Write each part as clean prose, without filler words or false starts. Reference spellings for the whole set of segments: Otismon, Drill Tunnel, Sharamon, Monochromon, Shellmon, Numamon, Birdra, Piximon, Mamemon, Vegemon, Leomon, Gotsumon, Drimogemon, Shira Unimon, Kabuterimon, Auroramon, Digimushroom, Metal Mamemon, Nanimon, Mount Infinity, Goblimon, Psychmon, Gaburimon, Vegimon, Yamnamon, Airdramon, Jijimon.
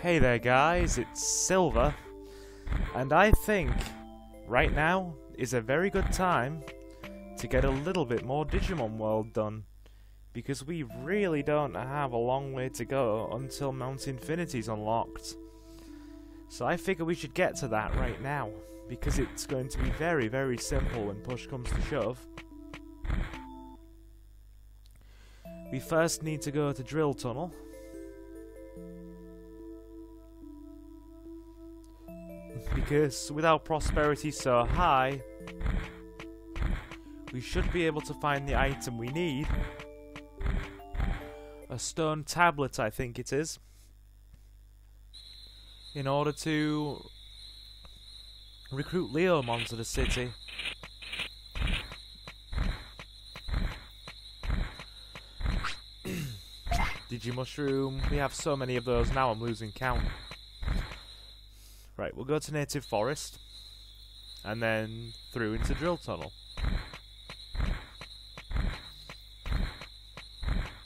Hey there guys, it's Silver, and I think right now is a very good time to get a little bit more Digimon World done, because we really don't have a long way to go until Mount Infinity's unlocked. So I figure we should get to that right now, because it's going to be very, very simple when push comes to shove. We first need to go to Drill Tunnel. Because with our prosperity so high, we should be able to find the item we need. A stone tablet, I think it is. In order to recruit Leomon to the city. Digimushroom. We have so many of those now, I'm losing count. Right, we'll go to Native Forest, and then through into Drill Tunnel.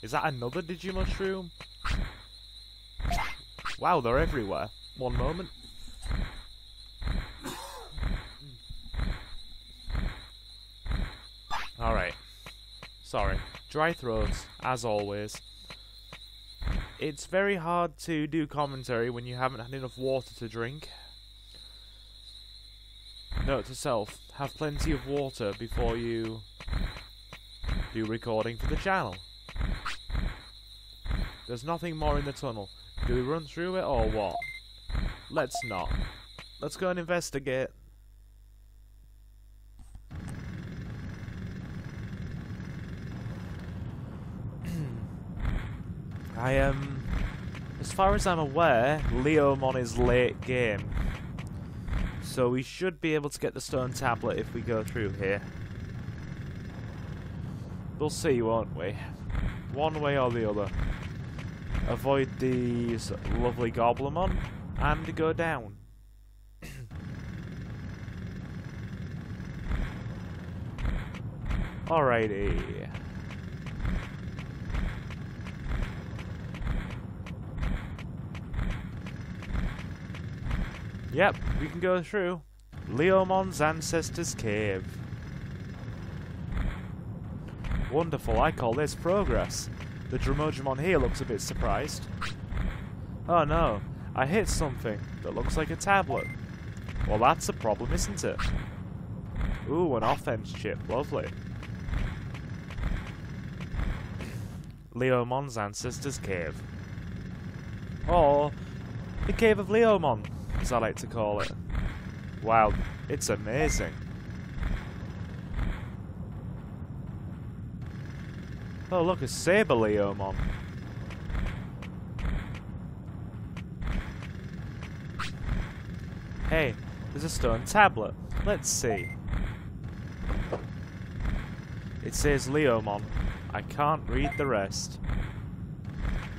Is that another Digimushroom? Wow, they're everywhere. One moment. Alright. Sorry. Dry throats, as always. It's very hard to do commentary when you haven't had enough water to drink. Note to self, have plenty of water before you do recording for the channel. There's nothing more in the tunnel. Do we run through it or what? Let's not. Let's go and investigate. As far as I'm aware, Leomon is late game. So we should be able to get the stone tablet if we go through here. We'll see, won't we? One way or the other. Avoid these lovely Goblimon and go down. Alrighty. Yep, we can go through Leomon's Ancestor's Cave. Wonderful, I call this progress. The Drimogemon here looks a bit surprised. Oh no, I hit something that looks like a tablet. Well, that's a problem, isn't it? Ooh, an offense chip, lovely. Leomon's Ancestor's Cave. Or the Cave of Leomon, as I like to call it. Wow, it's amazing. Oh look, a Saber Leomon. Hey, there's a stone tablet. Let's see. It says Leomon. I can't read the rest.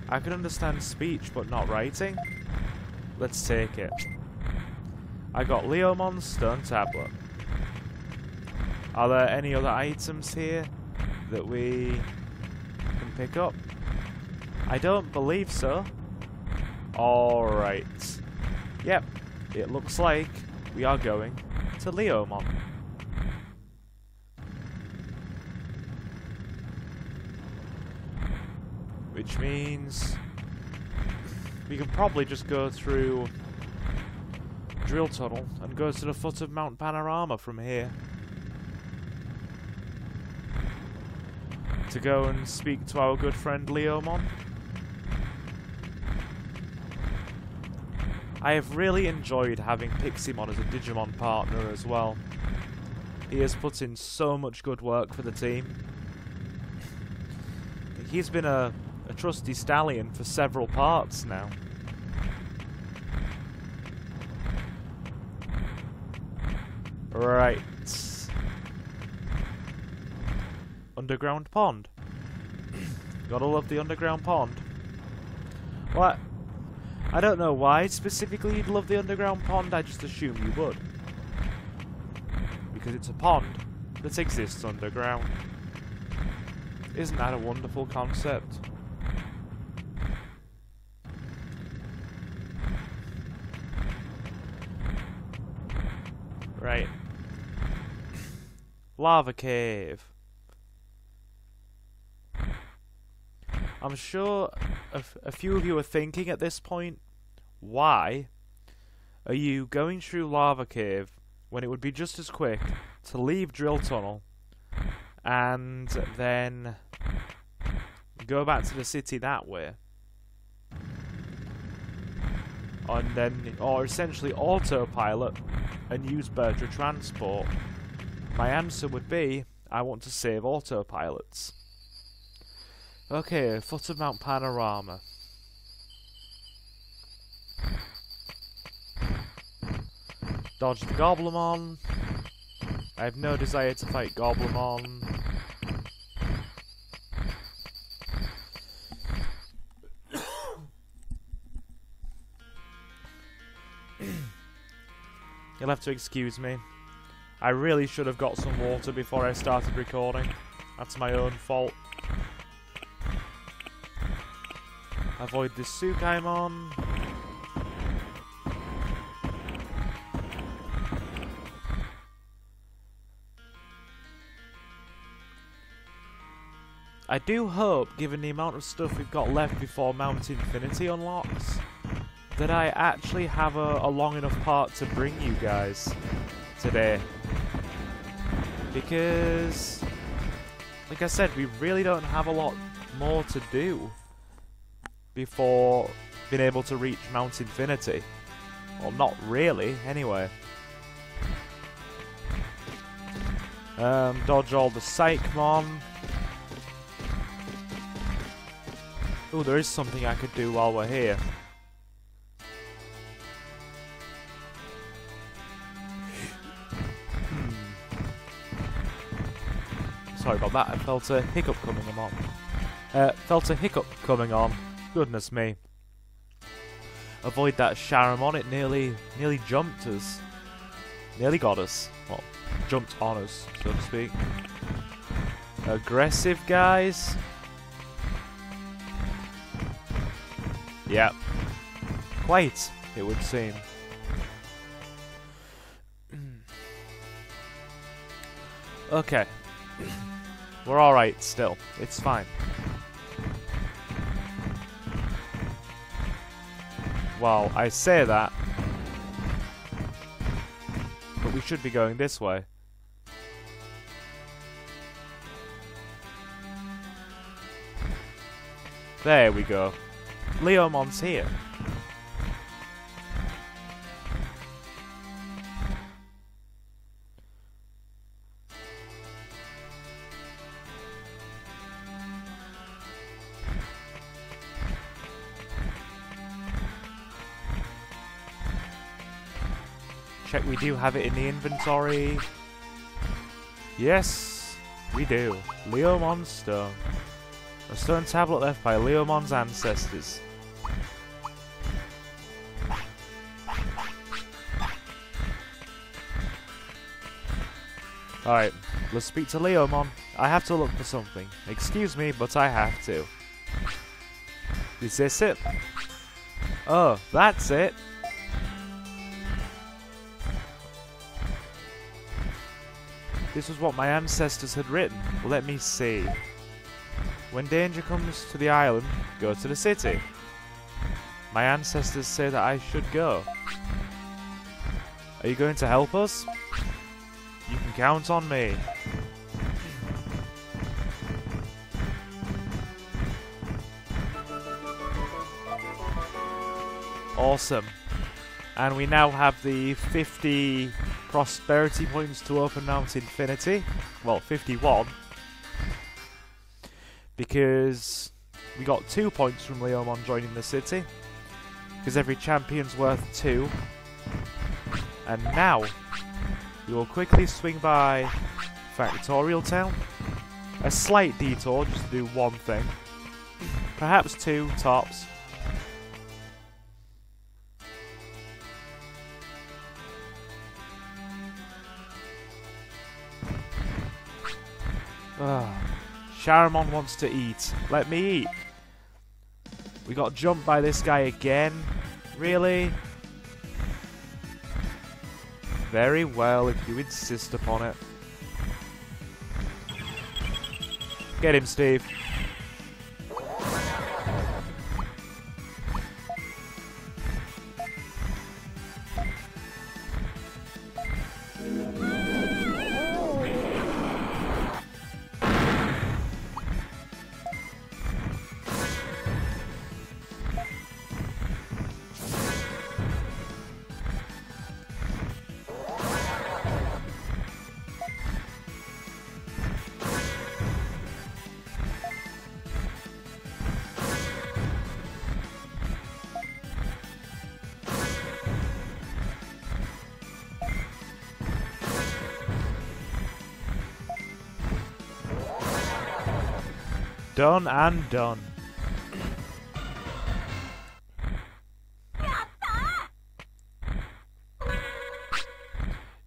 I can understand speech but not writing. Let's take it. I got Leomon's stone tablet. Are there any other items here that we can pick up? I don't believe so. Alright. Yep, it looks like we are going to Leomon. Which means we can probably just go through Drill Tunnel and go to the foot of Mount Panorama from here. To go and speak to our good friend Leomon. I have really enjoyed having Piximon as a Digimon partner as well. He has put in so much good work for the team. He's been a trusty stallion for several parts now. Right. Underground pond. Gotta love the underground pond. Well, I don't know why specifically you'd love the underground pond, I just assume you would. Because it's a pond that exists underground. Isn't that a wonderful concept? Right. Lava cave. I'm sure a few of you are thinking at this point, why are you going through lava cave when it would be just as quick to leave drill tunnel and then go back to the city that way? And then, or essentially autopilot and use Birdra transport. My answer would be, I want to save autopilots. Okay, foot of Mount Panorama. Dodge the Goblimon. I have no desire to fight Goblimon. You'll have to excuse me. I really should have got some water before I started recording. That's my own fault. Avoid this Suckermon. I do hope, given the amount of stuff we've got left before Mount Infinity unlocks, that I actually have a long enough part to bring you guys today. Because, like I said, we really don't have a lot more to do before being able to reach Mount Infinity. Well, not really, anyway. Dodge all the Psychmon. Oh, there is something I could do while we're here. Sorry about that, I felt a hiccup coming on. Goodness me. Avoid that Sharamon, it nearly jumped us. Nearly got us. Well, jumped on us, so to speak. Aggressive, guys. Yeah. Quite, it would seem. Okay. We're alright still. It's fine. Well, I say that, but we should be going this way. There we go. Leomon's here. Check we do have it in the inventory. Yes, we do. Leomon stone. A stone tablet left by Leomon's ancestors. Alright, let's speak to Leomon. I have to look for something. Excuse me, but I have to. Is this it? Oh, that's it. This was what my ancestors had written. Let me see. When danger comes to the island, go to the city. My ancestors say that I should go. Are you going to help us? You can count on me. Awesome. And we now have the 50 prosperity points to open Mount Infinity. Well, 51. Because we got 2 points from Leomon joining the city. Because every champion's worth 2. And now, we will quickly swing by Factorial Town. A slight detour, just to do one thing. Perhaps 2 tops. Sharamon wants to eat. Let me eat. We got jumped by this guy again. Really? Very well, if you insist upon it. Get him, Steve. Done and done.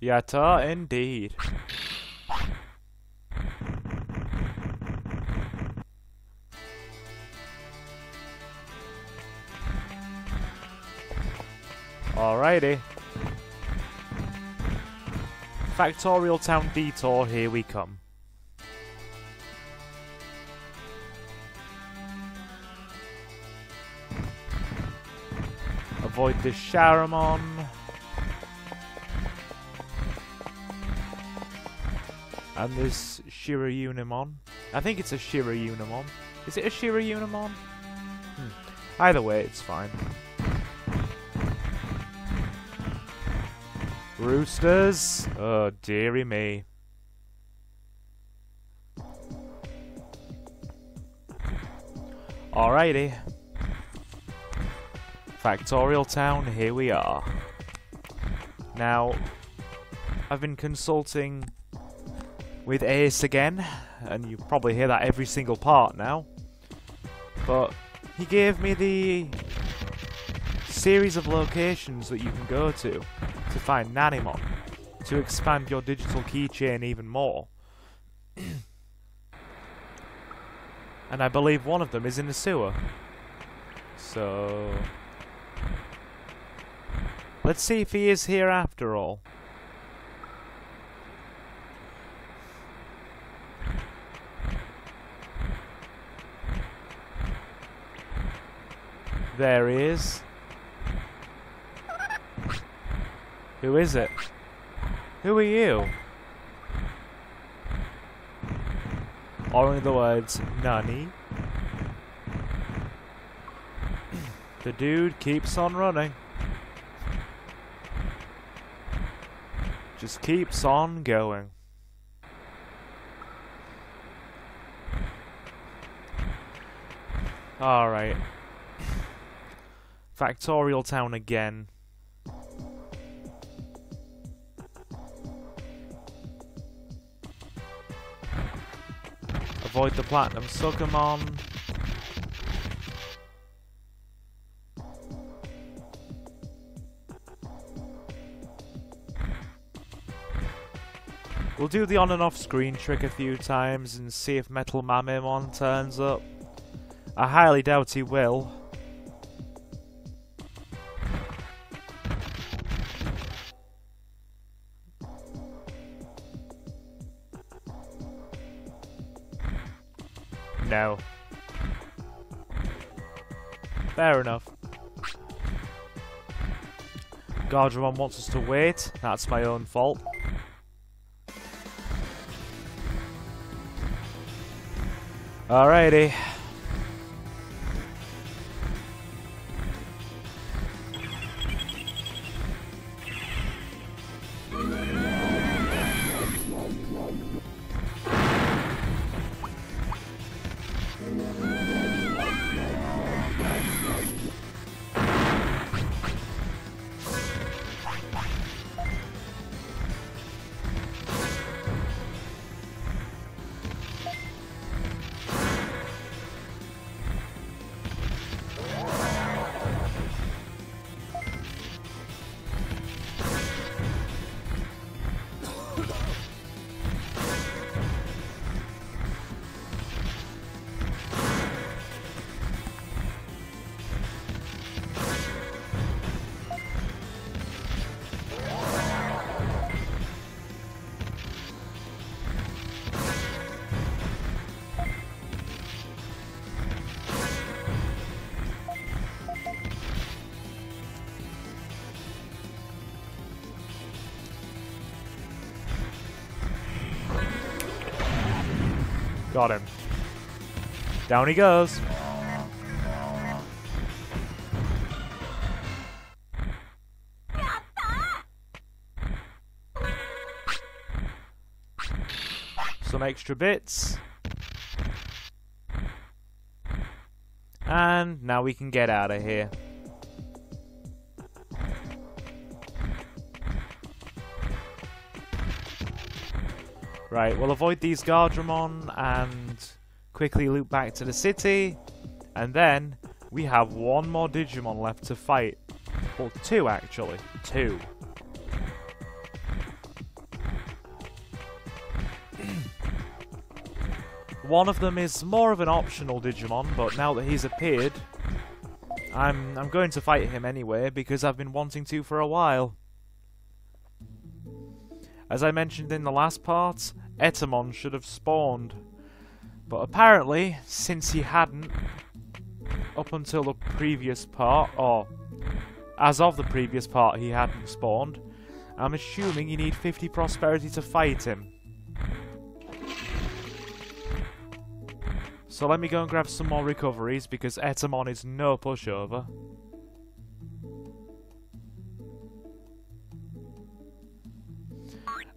Yatta indeed. Alrighty. Factorial Town detour, here we come. Avoid the Sharamon. And this Shira Unimon. I think it's a Shira Unimon. Is it a Shira Unimon? Either way, it's fine. Roosters? Oh, dearie me. Alrighty. Factorial Town, here we are. Now, I've been consulting with Ace again, and you probably hear that every single part now, but he gave me the series of locations that you can go to find Nanimon, to expand your digital keychain even more. And I believe one of them is in the sewer. So... let's see if he is here after all. There he is. Who is it? Who are you? Or in other words, Nani. The dude keeps on running. Just keeps on going. Alright. Factorial Town again. Avoid the Platinum Suckermon. We'll do the on and off screen trick a few times and see if Metal Mamemon turns up. I highly doubt he will. No. Fair enough. Garudramon wants us to wait. That's my own fault. Alrighty. Got him. Down he goes. Some extra bits. And now we can get out of here. Right, we'll avoid these Garudramon and quickly loop back to the city. And then we have one more Digimon left to fight. Well, two actually. Two. One of them is more of an optional Digimon, but now that he's appeared, I'm going to fight him anyway because I've been wanting to for a while. As I mentioned in the last part, Etemon should have spawned. But apparently, since he hadn't, up until the previous part, or as of the previous part he hadn't spawned, I'm assuming you need 50 prosperity to fight him. So let me go and grab some more recoveries, because Etemon is no pushover.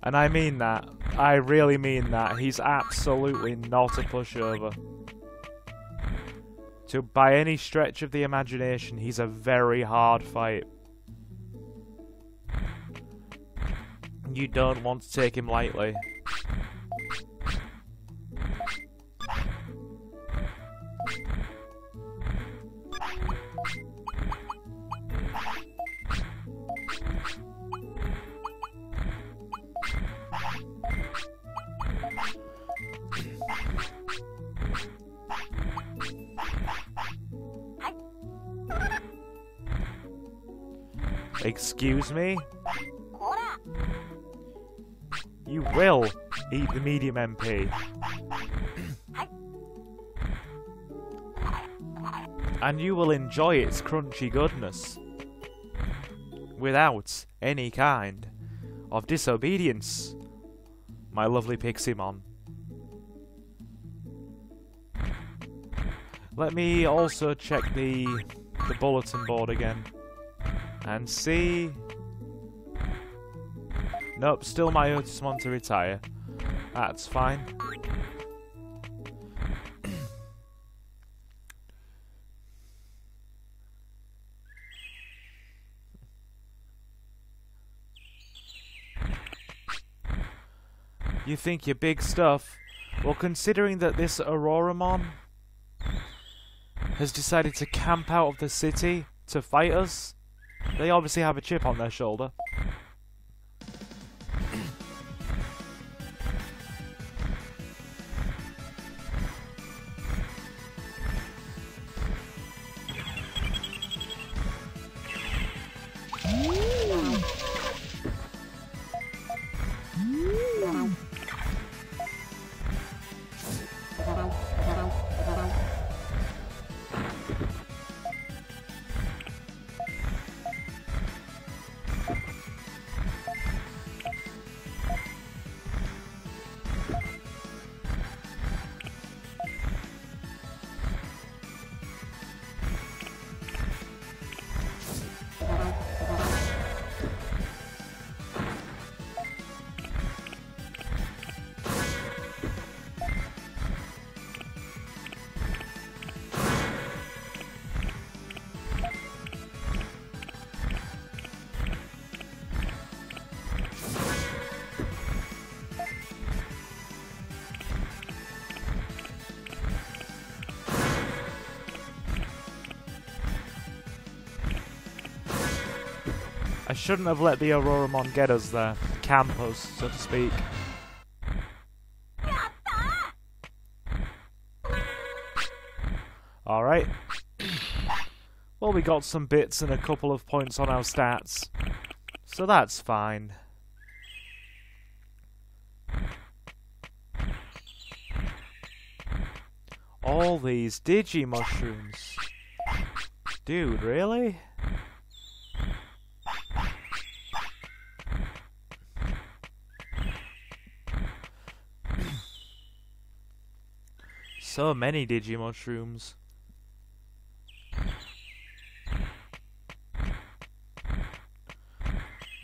And I mean that. I really mean that. He's absolutely not a pushover. To by any stretch of the imagination, he's a very hard fight. You don't want to take him lightly. Excuse me? You will eat the medium MP. And you will enjoy its crunchy goodness. Without any kind of disobedience, my lovely Piximon. Let me also check the bulletin board again. And see... Nope, still my Otismon to retire. That's fine. You think you're big stuff? Well, considering that this Auroramon has decided to camp out of the city to fight us, they obviously have a chip on their shoulder. I shouldn't have let the Auroramon get us there. Camp us, so to speak. Alright. Well, we got some bits and a couple of points on our stats. So that's fine. All these Digimushrooms. Dude, really? so many Digimushrooms.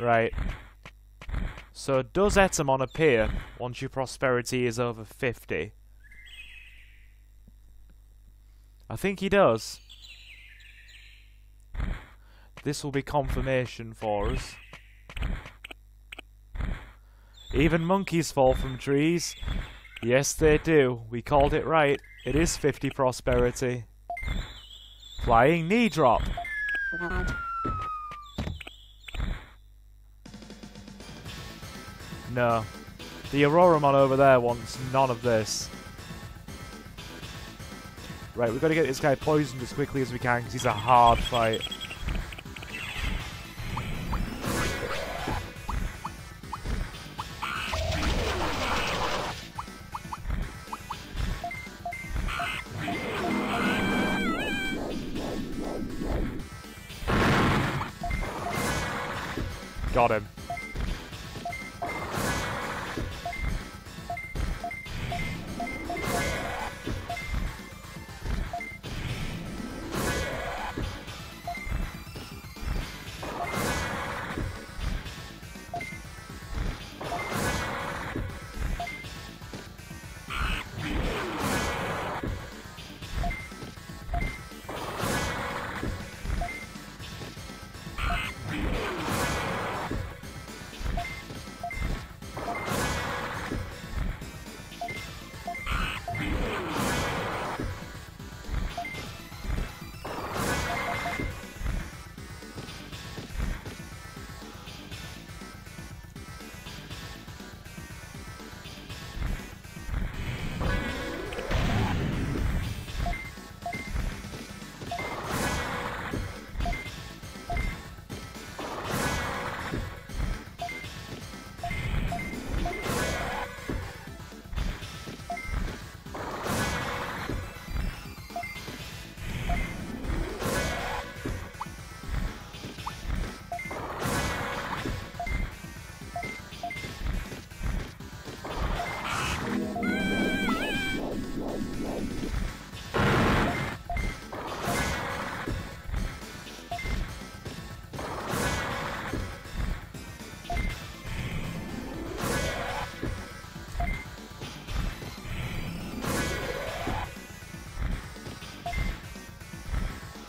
Right. So does Etemon appear once your prosperity is over 50? I think he does. This will be confirmation for us. Even monkeys fall from trees. Yes, they do. We called it right. It is 50 prosperity. Flying knee drop. No. The Auroramon over there wants none of this. Right, we've got to get this guy poisoned as quickly as we can because he's a hard fight. Got him.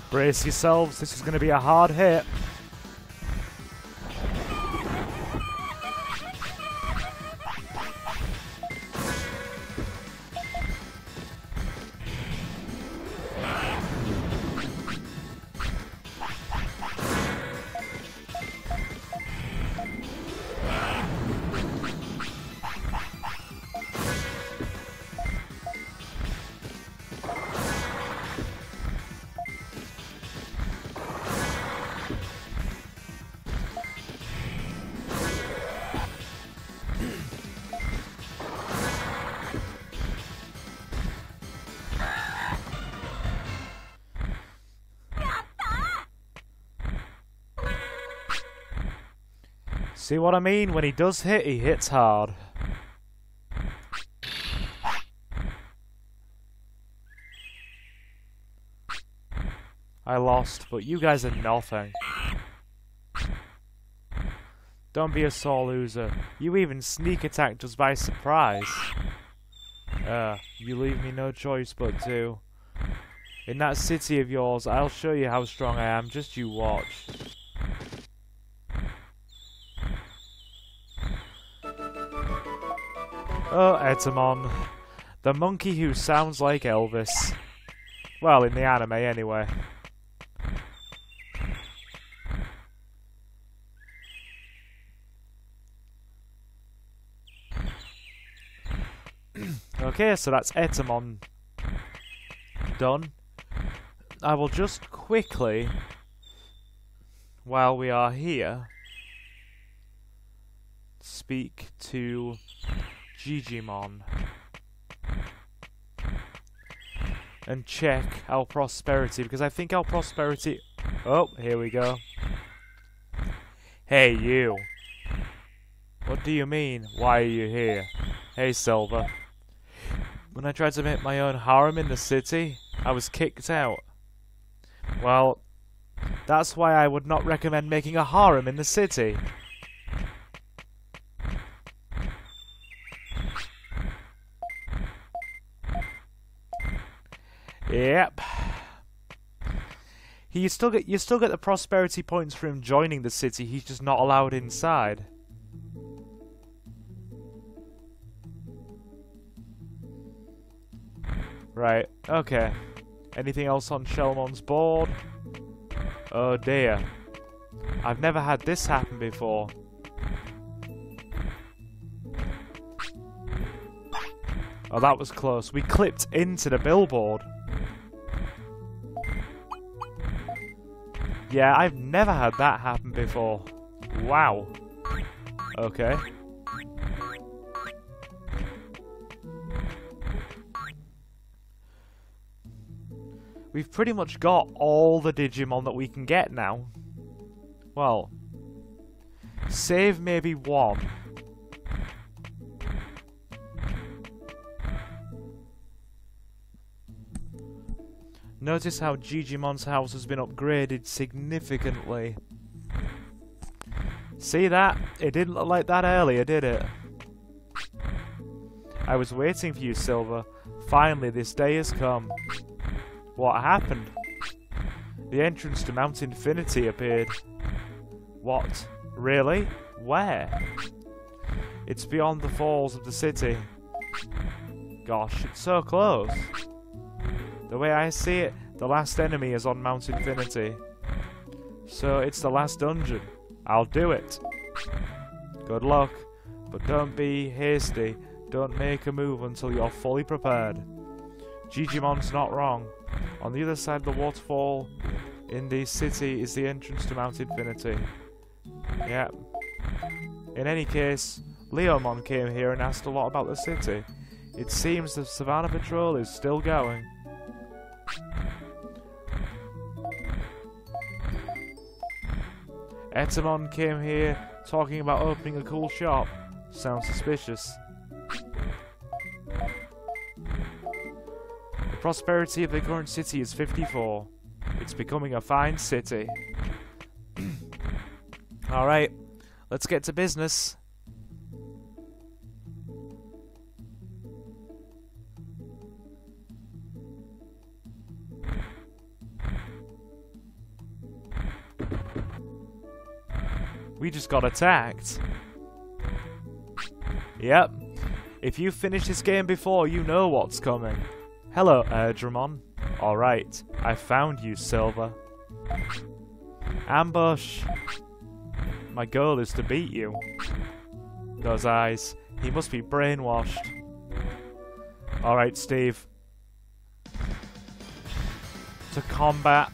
Brace yourselves, this is going to be a hard hit. See what I mean? When he does hit, he hits hard. I lost, but you guys are nothing. Don't be a sore loser. You even sneak attacked us by surprise. You leave me no choice but to. In that city of yours, I'll show you how strong I am. Just you watch. Oh, Etemon. The monkey who sounds like Elvis. Well, in the anime, anyway. Okay, so that's Etemon done. I will just quickly, while we are here, speak to Jijimon and check our prosperity, because I think our prosperity... Oh, here we go. Hey, you. What do you mean? Why are you here? Hey, Silver. When I tried to make my own harem in the city, I was kicked out. Well, that's why I would not recommend making a harem in the city. Yep. You still get the prosperity points for him joining the city, he's just not allowed inside. Right, okay. Anything else on Shellmon's board? Oh dear. I've never had this happen before. Oh, that was close. We clipped into the billboard. Yeah, I've never had that happen before. Wow. Okay. We've pretty much got all the Digimon that we can get now. Well, save maybe one. Notice how Jijimon's house has been upgraded significantly. See that? It didn't look like that earlier, did it? I was waiting for you, Silver. Finally, this day has come. What happened? The entrance to Mount Infinity appeared. What? Really? Where? It's beyond the falls of the city. Gosh, it's so close. The way I see it, the last enemy is on Mount Infinity. So it's the last dungeon. I'll do it. Good luck, but don't be hasty. Don't make a move until you're fully prepared. Jijimon's not wrong. On the other side of the waterfall in the city is the entrance to Mount Infinity. Yep. In any case, Leomon came here and asked a lot about the city. It seems the Savannah Patrol is still going. Etemon came here talking about opening a cool shop. Sounds suspicious. The prosperity of the current city is 54. It's becoming a fine city. Alright, let's get to business. We just got attacked. Yep. If you finish this game before, you know what's coming. Hello, Airdramon. Alright, I found you, Silver. Ambush. My goal is to beat you. Those eyes. He must be brainwashed. Alright, Steve. To combat.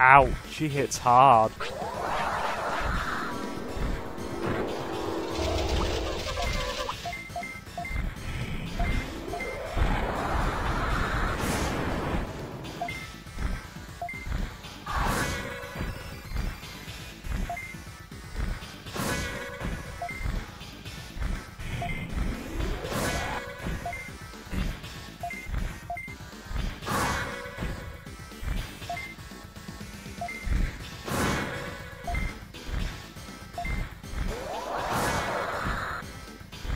Ouch, she hits hard.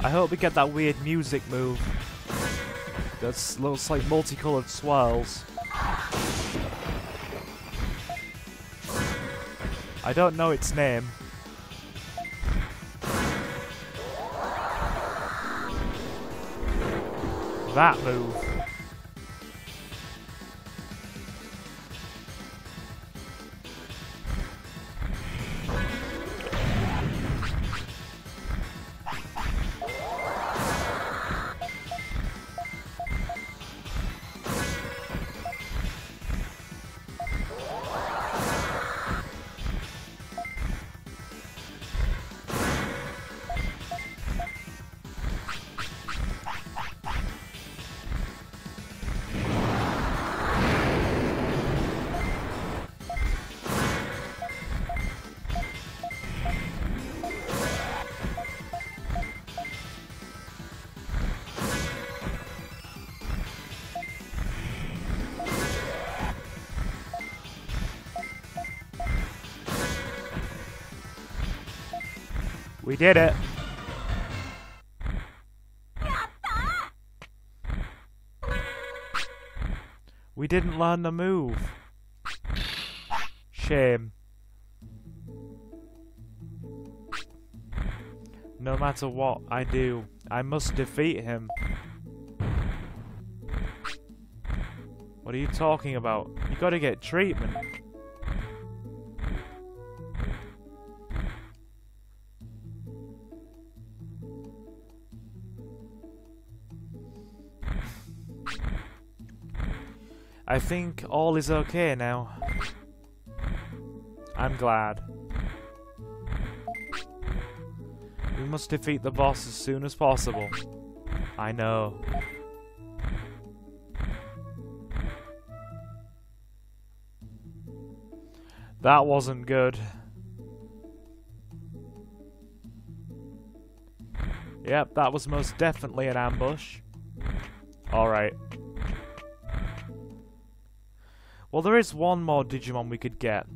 I hope we get that weird music move. That looks like multicolored swirls. I don't know its name. That move. We did it. We didn't learn the move. Shame. No matter what I do, I must defeat him. What are you talking about? You gotta get treatment. I think all is okay now. I'm glad. We must defeat the boss as soon as possible. I know. That wasn't good. Yep, that was most definitely an ambush. Alright. Well, there is one more Digimon we could get.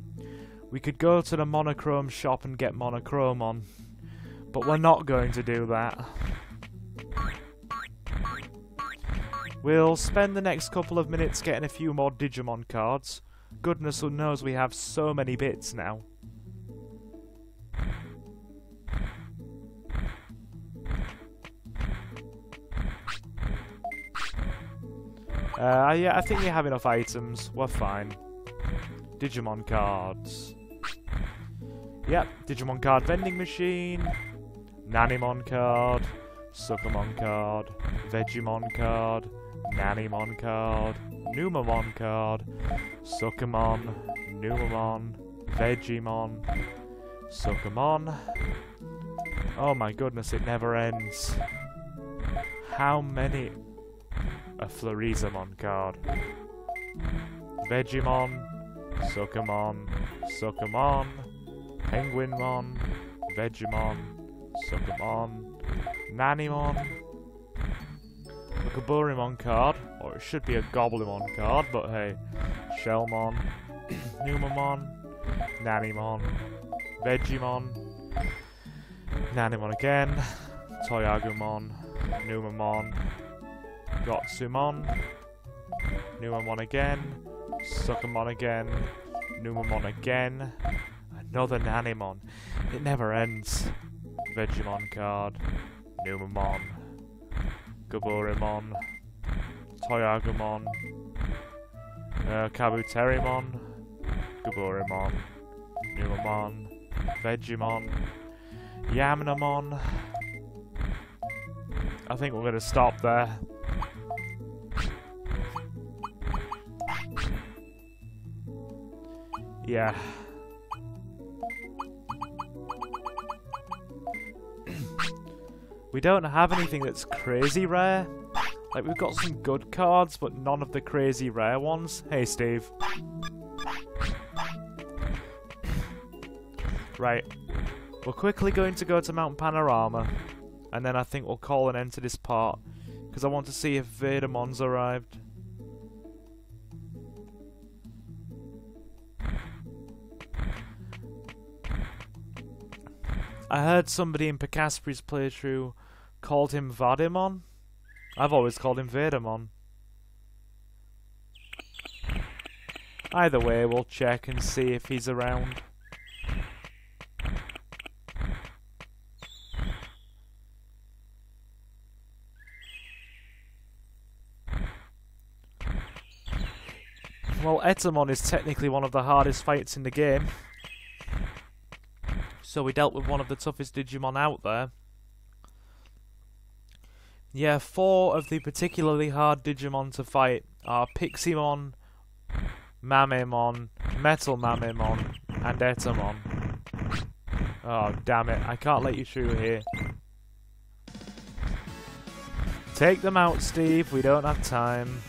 We could go to the monochrome shop and get Monochromon. But we're not going to do that. We'll spend the next couple of minutes getting a few more Digimon cards. Goodness knows we have so many bits now. Yeah, I think you have enough items. We're fine. Digimon cards. Yep, Digimon card vending machine. Nanimon card. Suckermon card. Vegemon card. Nanimon card. Numamon card, Suckermon, Numamon, Vegimon, Suckermon. Oh my goodness, it never ends. How many? A Floresamon card. Vegimon, Suckermon, Suckermon, Penguinmon, Vegimon, Suckermon, Nanimon. A Gaburimon card, or it should be a Goblimon card, but hey. Shellmon, Numamon, Nanimon, Vegemon, Nanimon again, Toyagumon, Numamon, Gotsumon, Numamon again, Suckermon again, Numamon again, another Nanimon. It never ends. Vegemon card, Numamon, Gaburimon, Toyagumon, Kabuterimon, Gaburimon, Numamon, Vegemon, Yamnamon. I think we're going to stop there. Yeah. We don't have anything that's crazy rare. Like, we've got some good cards, but none of the crazy rare ones. Hey, Steve. Right. We're quickly going to go to Mount Panorama. And then I think we'll call an end to this part. Because I want to see if Vademon's arrived. I heard somebody in Picaspri's playthrough called him Vademon. I've always called him Vademon. Either way, we'll check and see if he's around. Well, Etemon is technically one of the hardest fights in the game. So we dealt with one of the toughest Digimon out there. Yeah, four of the particularly hard Digimon to fight are Piximon, Mamemon, Metal Mamemon, and Etemon. Oh, damn it. I can't let you through here. Take them out, Steve. We don't have time.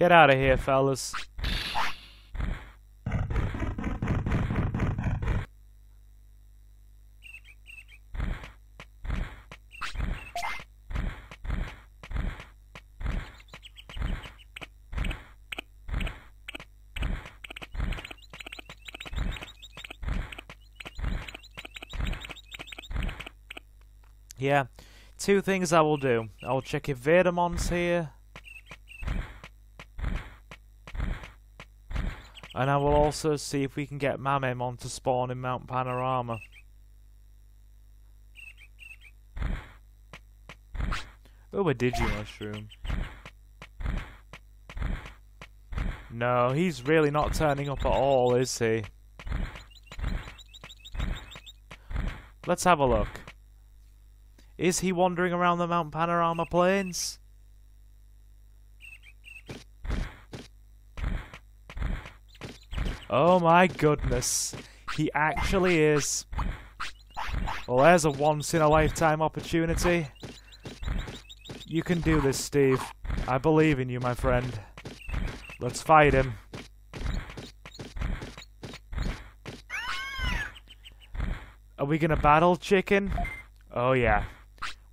Get out of here, fellas. Yeah, two things I will do. I will check if Vademon's here. And I will also see if we can get Mamemon to spawn in Mount Panorama. Ooh, a Digimushroom. No, he's really not turning up at all, is he? Let's have a look. Is he wandering around the Mount Panorama plains? Oh my goodness. He actually is. Well, there's a once-in-a-lifetime opportunity. You can do this, Steve. I believe in you, my friend. Let's fight him. Are we gonna battle, chicken? Oh yeah.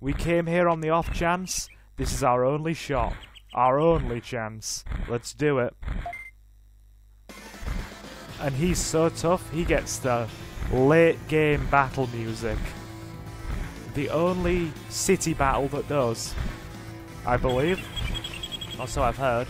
We came here on the off chance. This is our only shot. Our only chance. Let's do it. And he's so tough, he gets the late game battle music. The only city battle that does. I believe. Or so I've heard.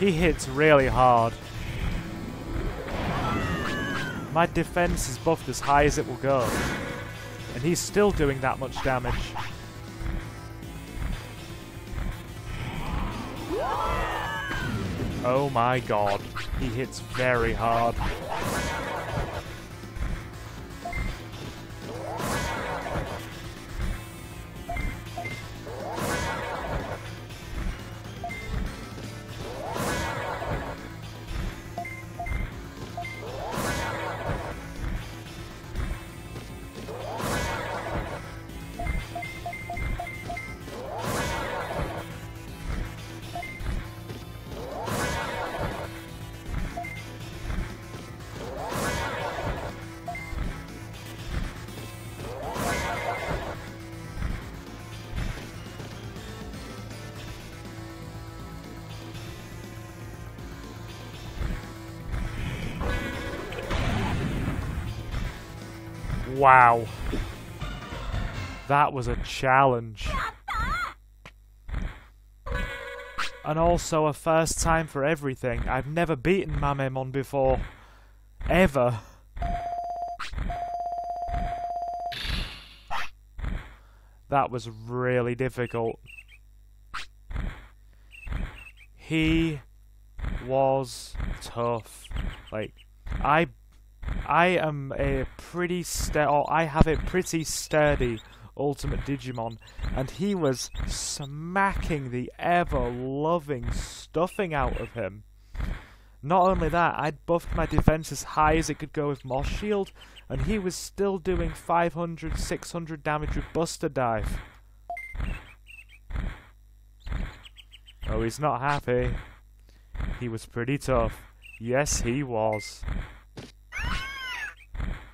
He hits really hard. My defense is buffed as high as it will go. And he's still doing that much damage. Oh my god. He hits very hard. Wow. That was a challenge. And also a first time for everything. I've never beaten Mamemon before. Ever. That was really difficult. He was tough. Like, I I have a pretty sturdy Ultimate Digimon, and he was smacking the ever-loving stuffing out of him. Not only that, I'd buffed my defense as high as it could go with Moss Shield, and he was still doing 500, 600 damage with Buster Dive. Oh, he's not happy. He was pretty tough. Yes, he was.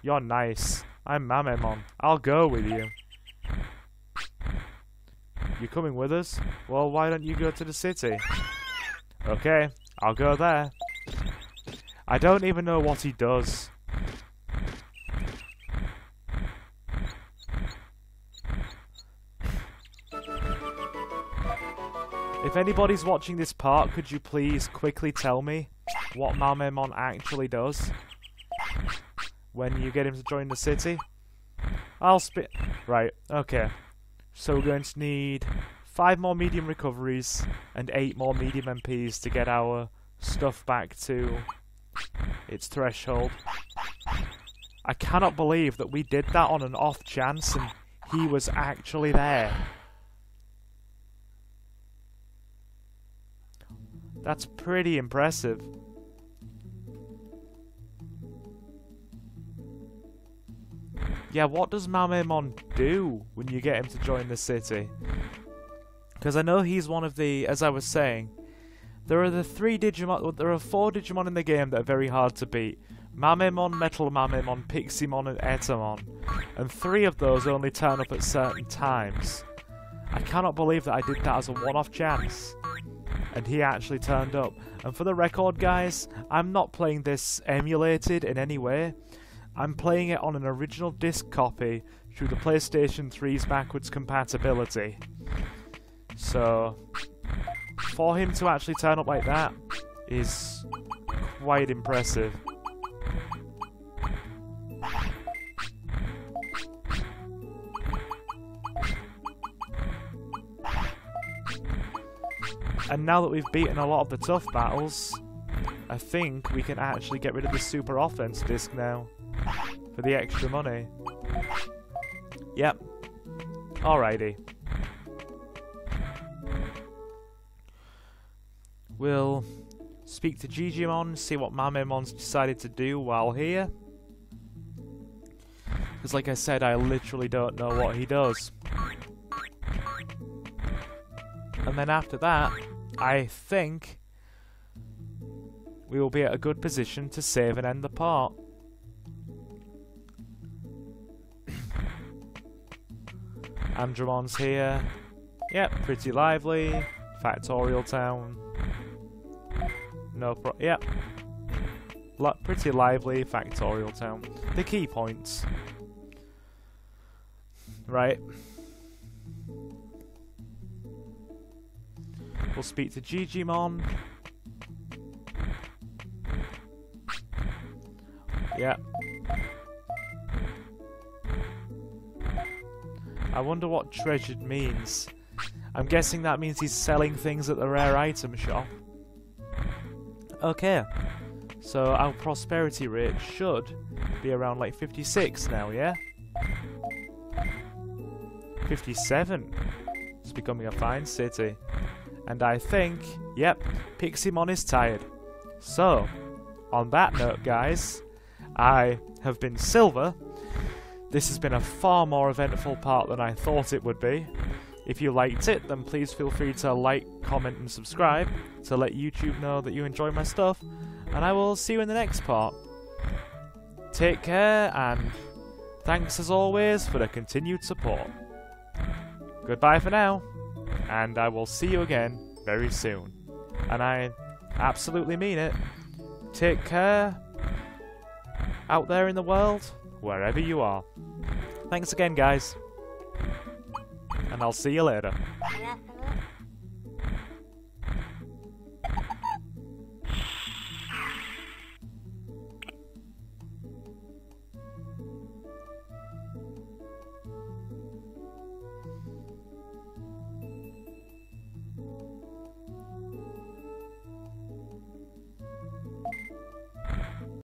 You're nice. I'm Mamemon. I'll go with you. You coming with us? Well, why don't you go to the city? Okay. I'll go there. I don't even know what he does. If anybody's watching this part, could you please quickly tell me what Mamemon actually does when you get him to join the city? Right, okay. So we're going to need 5 more medium recoveries and 8 more medium MPs to get our stuff back to its threshold. I cannot believe that we did that on an off chance and he was actually there. That's pretty impressive. Yeah, what does Mamemon do when you get him to join the city? Because I know he's one of the, as I was saying, there are the 3 Digimon, there are 4 Digimon in the game that are very hard to beat. Mamemon, Metal Mamemon, Piximon and Etemon. And 3 of those only turn up at certain times. I cannot believe that I did that as a one-off chance. And he actually turned up. And for the record, guys, I'm not playing this emulated in any way. I'm playing it on an original disc copy through the PlayStation 3's backwards compatibility. So, for him to actually turn up like that is quite impressive. And now that we've beaten a lot of the tough battles, I think we can actually get rid of the super offense disc now for the extra money. Yep. Alrighty. We'll speak to Jijimon, see what Mamemon's decided to do while here. Because like I said, I literally don't know what he does. And then after that, I think we will be at a good position to save and end the part. Andromon's here. Yep, pretty lively. Factorial Town. No pro. Yep. Pretty lively Factorial Town. The key points. Right. We'll speak to Jijimon. Yep. I wonder what treasured means. I'm guessing that means he's selling things at the rare item shop. Okay, so our prosperity rate should be around like 56 now, yeah? 57. It's becoming a fine city. And I think, yep, Piximon is tired. So, on that note, guys, I have been Silver. This has been a far more eventful part than I thought it would be. If you liked it, then please feel free to like, comment and subscribe to let YouTube know that you enjoy my stuff, and I will see you in the next part. Take care, and thanks as always for the continued support. Goodbye for now, and I will see you again very soon. And I absolutely mean it. Take care out there in the world, wherever you are. Thanks again, guys. And I'll see you later.